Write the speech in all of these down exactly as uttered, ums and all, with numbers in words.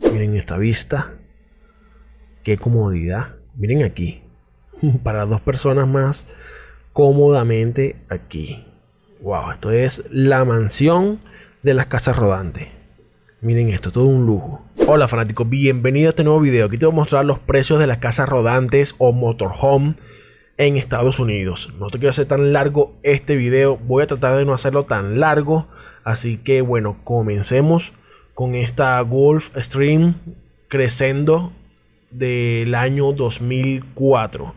Miren esta vista, qué comodidad. Miren aquí, para dos personas más cómodamente aquí. Wow, esto es la mansión de las casas rodantes. Miren esto, todo un lujo. Hola fanáticos, bienvenido a este nuevo video. Aquí te voy a mostrar los precios de las casas rodantes o motorhome en Estados Unidos. No te quiero hacer tan largo este video, voy a tratar de no hacerlo tan largo. Así que bueno, comencemos con esta Gulfstream Crescendo del año dos mil cuatro.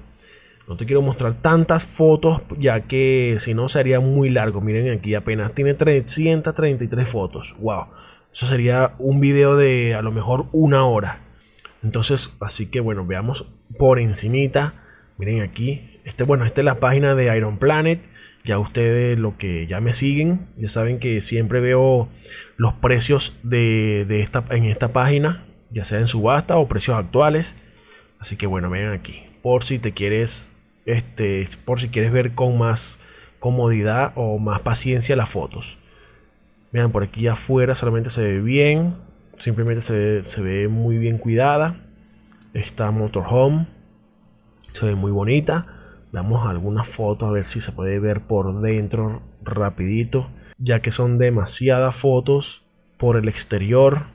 No te quiero mostrar tantas fotos ya que si no sería muy largo. Miren aquí, apenas tiene trescientas treinta y tres fotos. Wow, eso sería un video de a lo mejor una hora. Entonces, así que bueno, veamos por encimita. Miren aquí, este, bueno, esta es la página de Iron Planet. Ya ustedes, lo que ya me siguen, ya saben que siempre veo los precios de, de esta, en esta página, ya sea en subasta o precios actuales. Así que bueno, miren aquí, por si te quieres, este, por si quieres ver con más comodidad o más paciencia las fotos. Miren, por aquí afuera solamente se ve bien, simplemente se, se ve muy bien cuidada. Esta motorhome se ve muy bonita. Damos algunas fotos a ver si se puede ver por dentro rapidito, ya que son demasiadas fotos por el exterior.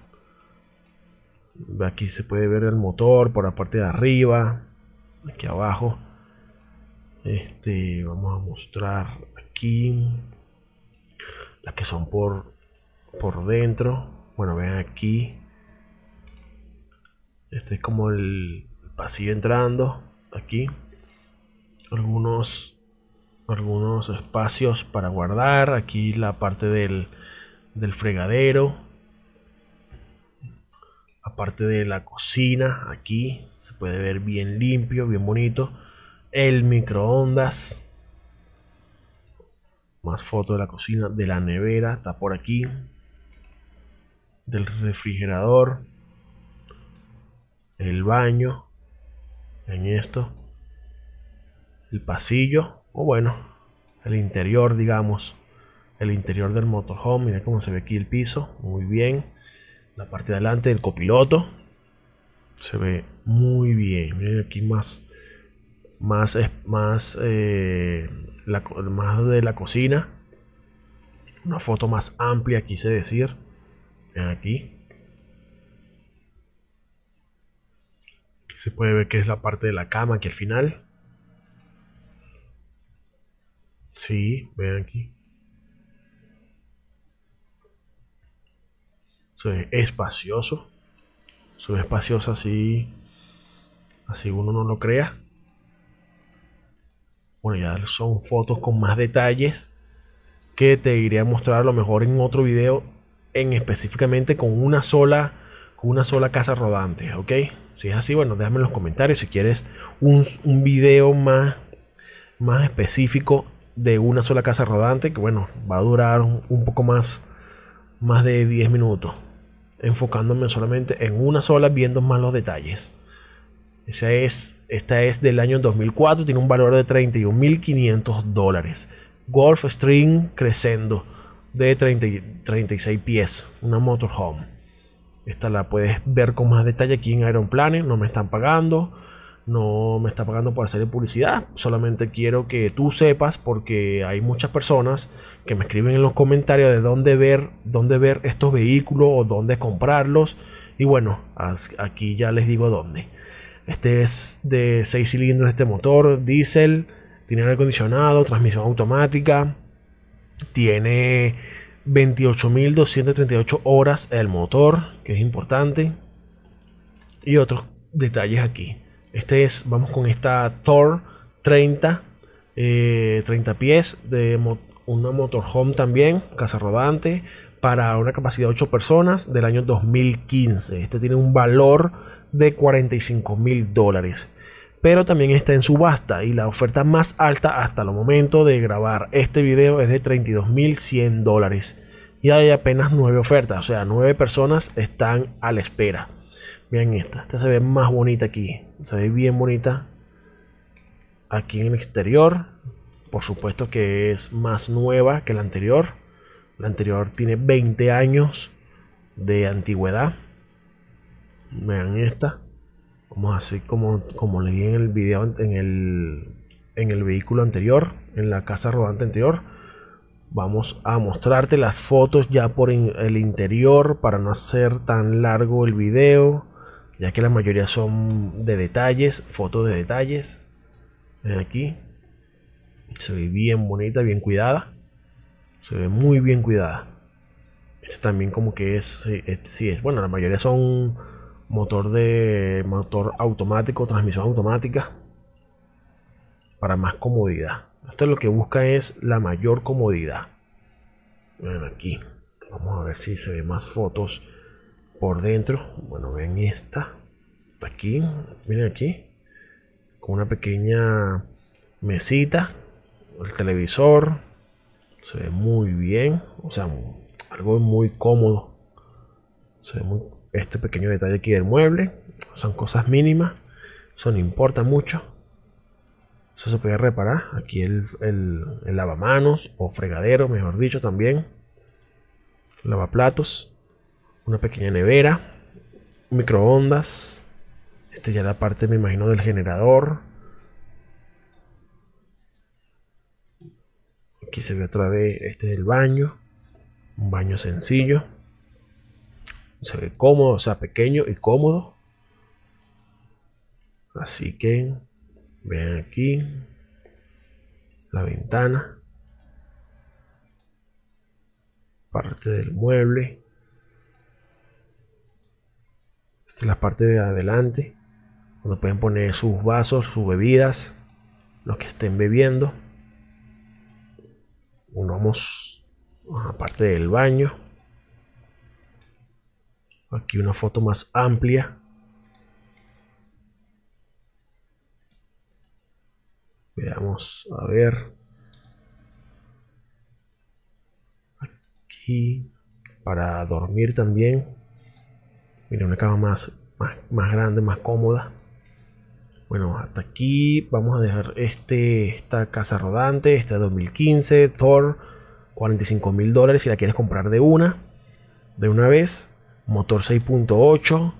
Aquí se puede ver el motor por la parte de arriba, aquí abajo. Este, vamos a mostrar aquí las que son por, por dentro. Bueno, vean aquí. Este es como el pasillo entrando. Aquí algunos algunos espacios para guardar. Aquí la parte del, del fregadero, la parte de la cocina. Aquí se puede ver bien limpio, bien bonito. El microondas, más fotos de la cocina, de la nevera está por aquí, del refrigerador, el baño, en esto, el pasillo, o bueno, el interior, digamos, el interior del motorhome. Mira cómo se ve aquí el piso, muy bien. La parte de adelante del copiloto se ve muy bien. Miren aquí más, más, más, eh, la, más de la cocina, una foto más amplia, quise decir. Miren aquí. Se puede ver que es la parte de la cama aquí al final. Sí, vean aquí. Se ve espacioso. Se ve espacioso así. Así uno no lo crea. Bueno, ya son fotos con más detalles que te iré a mostrar a lo mejor en otro video. En específicamente con una sola. Una sola casa rodante, ok. Si es así, bueno, déjame en los comentarios si quieres un, un video más, más específico de una sola casa rodante, que bueno, va a durar un, un poco más, más de diez minutos, enfocándome solamente en una sola, viendo más los detalles. Esa es, esta es del año dos mil cuatro, tiene un valor de treinta y un mil quinientos dólares. Gulfstream Crescendo de treinta, treinta y seis pies, una motorhome. Esta la puedes ver con más detalle aquí en Iron Planet. No me están pagando, no me está pagando por hacer publicidad. Solamente quiero que tú sepas, porque hay muchas personas que me escriben en los comentarios de dónde ver, dónde ver estos vehículos o dónde comprarlos. Y bueno, aquí ya les digo dónde. Este es de seis cilindros, este motor diésel, tiene aire acondicionado, transmisión automática, tiene veintiocho mil doscientas treinta y ocho horas el motor, que es importante, y otros detalles aquí. Este es, vamos con esta Thor treinta pies, de mo una motorhome también, casa rodante, para una capacidad de ocho personas, del año dos mil quince. Este tiene un valor de cuarenta y cinco mil dólares, pero también está en subasta, y la oferta más alta hasta el momento de grabar este video es de treinta y dos mil cien dólares, y hay apenas nueve ofertas, o sea, nueve personas están a la espera. Miren esta, esta se ve más bonita aquí, se ve bien bonita aquí en el exterior. Por supuesto que es más nueva que la anterior, la anterior tiene veinte años de antigüedad. vean esta. Vamos así como, como leí en el video, en el, en el vehículo anterior, en la casa rodante anterior. Vamos a mostrarte las fotos ya por in, el interior, para no hacer tan largo el video, ya que la mayoría son de detalles, fotos de detalles. Ven aquí, se ve bien bonita, bien cuidada. Se ve muy bien cuidada. Este también como que es, este sí es, bueno, la mayoría son motor de motor automático, transmisión automática, para más comodidad. Esto lo que busca es la mayor comodidad. Ven aquí, vamos a ver si se ven más fotos por dentro. Bueno, ven esta, aquí, miren aquí, con una pequeña mesita, el televisor, se ve muy bien, o sea, algo muy cómodo. Se ve muy, este pequeño detalle aquí del mueble, son cosas mínimas, eso no importa mucho. Eso se puede reparar. Aquí el, el, el lavamanos o fregadero, mejor dicho, también. Lavaplatos. Una pequeña nevera. Microondas. Este ya la parte, me imagino, del generador. Aquí se ve otra vez. Este es el baño. Un baño sencillo. Se ve cómodo, o sea, pequeño y cómodo. Así que... vean aquí la ventana, parte del mueble, esta es la parte de adelante donde pueden poner sus vasos, sus bebidas, lo que estén bebiendo. Vamos a la parte del baño, aquí una foto más amplia. Veamos, a ver, aquí para dormir también. Mira, una cama más, más, más grande, más cómoda. Bueno, hasta aquí vamos a dejar este, esta casa rodante, esta dos mil quince Thor, cuarenta y cinco mil dólares si la quieres comprar de una, de una vez. Motor seis punto ocho.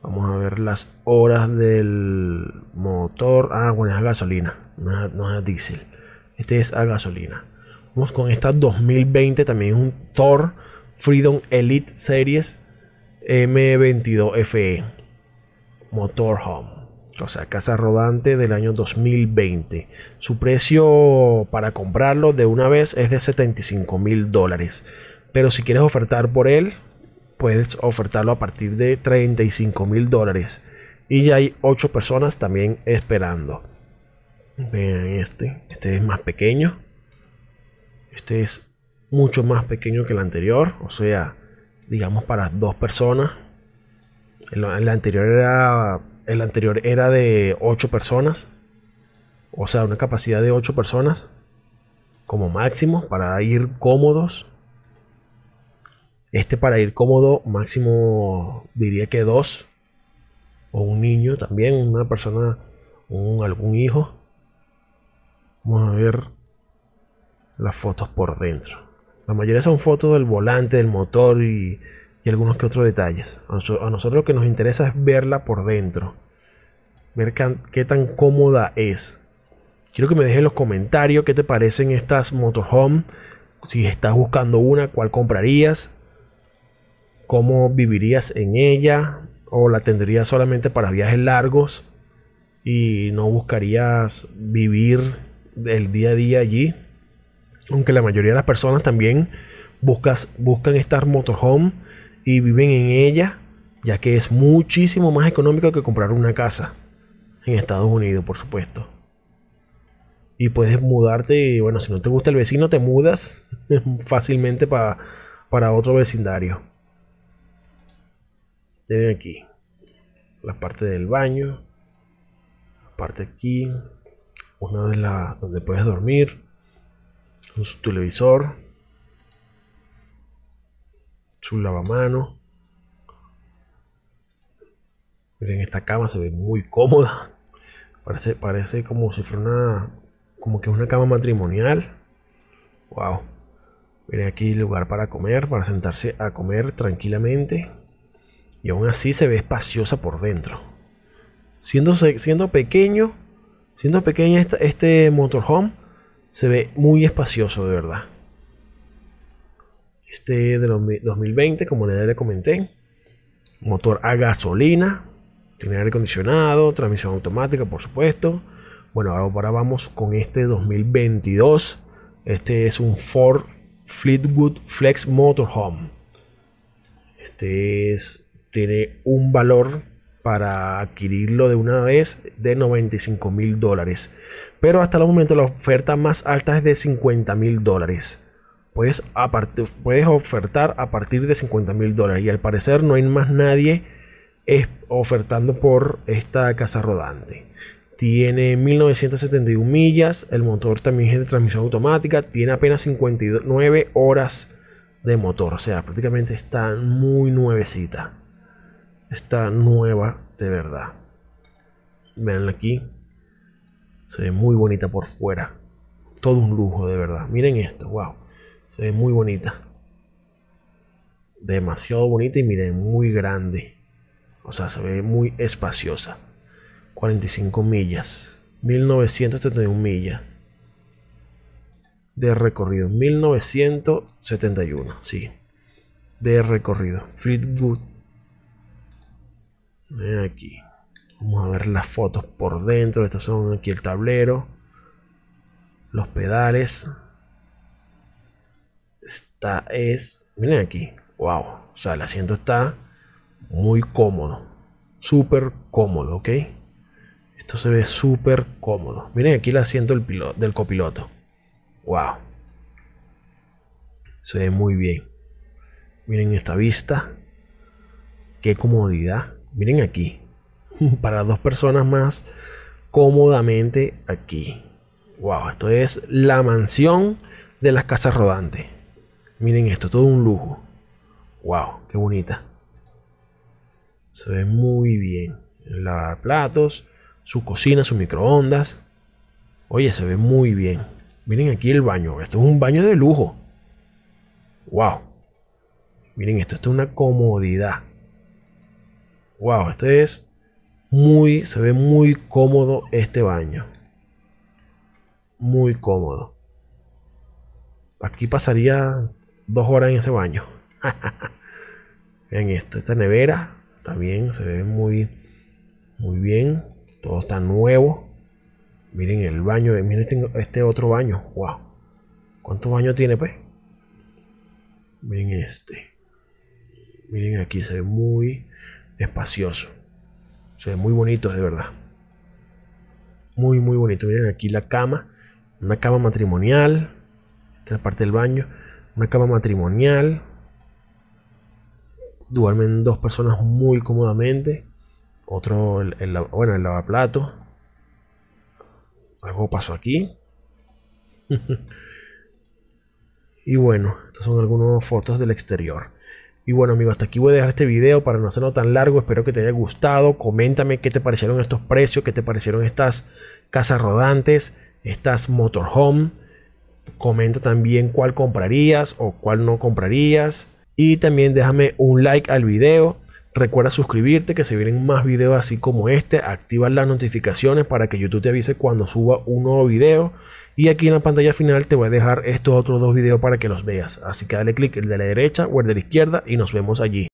Vamos a ver las horas del motor. Ah, bueno, es a gasolina, no es, no es a diésel. Este es a gasolina. Vamos con esta dos mil veinte, también un Thor Freedom Elite Series M veintidós F E. Motorhome, o sea, casa rodante del año dos mil veinte. Su precio para comprarlo de una vez es de setenta y cinco mil dólares. Pero si quieres ofertar por él, puedes ofertarlo a partir de treinta y cinco mil dólares. Y ya hay ocho personas también esperando. Vean este. Este es más pequeño. Este es mucho más pequeño que el anterior. O sea, digamos para dos personas. El, el anterior era, el anterior era de ocho personas. O sea, una capacidad de ocho personas como máximo para ir cómodos. Este para ir cómodo, máximo diría que dos. O un niño también, una persona, un, algún hijo. Vamos a ver las fotos por dentro. La mayoría son fotos del volante, del motor y, y algunos que otros detalles. A nosotros lo que nos interesa es verla por dentro. Ver can, qué tan cómoda es. Quiero que me dejes en los comentarios qué te parecen estas motorhome. Si estás buscando una, ¿cuál comprarías? ¿Cómo vivirías en ella? ¿O la tendrías solamente para viajes largos y no buscarías vivir el día a día allí? Aunque la mayoría de las personas también buscas, buscan estar motorhome y viven en ella, ya que es muchísimo más económico que comprar una casa en Estados Unidos, por supuesto. Y puedes mudarte y, bueno, si no te gusta el vecino, te mudas fácilmente pa, para otro vecindario. Ven aquí la parte del baño, la parte aquí, una de las donde puedes dormir, su televisor, su lavamano. Miren, esta cama se ve muy cómoda, parece, parece como si fuera una, como que es una cama matrimonial. Wow. Miren aquí el lugar para comer, para sentarse a comer tranquilamente. y aún así se ve espaciosa por dentro. Siendo, siendo pequeño, siendo pequeña esta, este motorhome se ve muy espacioso de verdad. Este de dos mil veinte, como ya le comenté, motor a gasolina, tiene aire acondicionado, transmisión automática por supuesto. Bueno, ahora vamos con este dos mil veintidós. Este es un Ford Fleetwood Flex Motorhome. Este es, tiene un valor para adquirirlo de una vez de noventa y cinco mil dólares. Pero hasta el momento la oferta más alta es de cincuenta mil dólares. Puedes, puedes ofertar a partir de cincuenta mil dólares. Y al parecer no hay más nadie es ofertando por esta casa rodante. Tiene mil novecientas setenta y una millas, el motor también es de transmisión automática, tiene apenas cincuenta y nueve horas de motor, o sea, prácticamente está muy nuevecita. Está nueva de verdad. Veanla aquí. Se ve muy bonita por fuera. Todo un lujo de verdad. Miren esto, wow. Se ve muy bonita. Demasiado bonita y miren, muy grande. O sea, se ve muy espaciosa. cuarenta y cinco millas, mil novecientas setenta y una millas de recorrido, mil novecientas setenta y una, sí, de recorrido, Fleetwood. Aquí, vamos a ver las fotos por dentro. Estas son aquí el tablero, los pedales. Esta es, miren aquí, wow, o sea, el asiento está muy cómodo, súper cómodo, ok. Esto se ve súper cómodo. Miren aquí el asiento del, piloto, del copiloto. Wow. Se ve muy bien. Miren esta vista. Qué comodidad. Miren aquí. Para dos personas más cómodamente aquí. Wow. Esto es la mansión de las casas rodantes. Miren esto. Todo un lujo. Wow. Qué bonita. Se ve muy bien. El lavaplatos. Su cocina, su microondas. Oye, se ve muy bien. Miren aquí el baño. Esto es un baño de lujo. Wow. Miren esto. Esto es una comodidad. Wow. Esto es muy... Se ve muy cómodo este baño. Muy cómodo. Aquí pasaría dos horas en ese baño. Miren esto. Esta nevera también se ve muy, muy bien. Todo está nuevo. Miren el baño. Miren este, este otro baño. Wow. ¿Cuántos baños tiene, pues? Miren este. Miren aquí. Se ve muy espacioso. Se ve muy bonito, de verdad. Muy, muy bonito. Miren aquí la cama. Una cama matrimonial. Esta es la parte del baño. Una cama matrimonial. Duermen dos personas muy cómodamente. Otro, el, el, bueno, el lavaplato. Algo pasó aquí. Y bueno, estas son algunas fotos del exterior. Y bueno, amigos, hasta aquí voy a dejar este video para no hacerlo tan largo. Espero que te haya gustado. Coméntame qué te parecieron estos precios, qué te parecieron estas casas rodantes, estas motorhome. Comenta también cuál comprarías o cuál no comprarías. Y también déjame un like al video. Recuerda suscribirte, que se vienen más videos así como este. Activa las notificaciones para que YouTube te avise cuando suba un nuevo video. Y aquí en la pantalla final te voy a dejar estos otros dos videos para que los veas. Así que dale clic el de la derecha o el de la izquierda y nos vemos allí.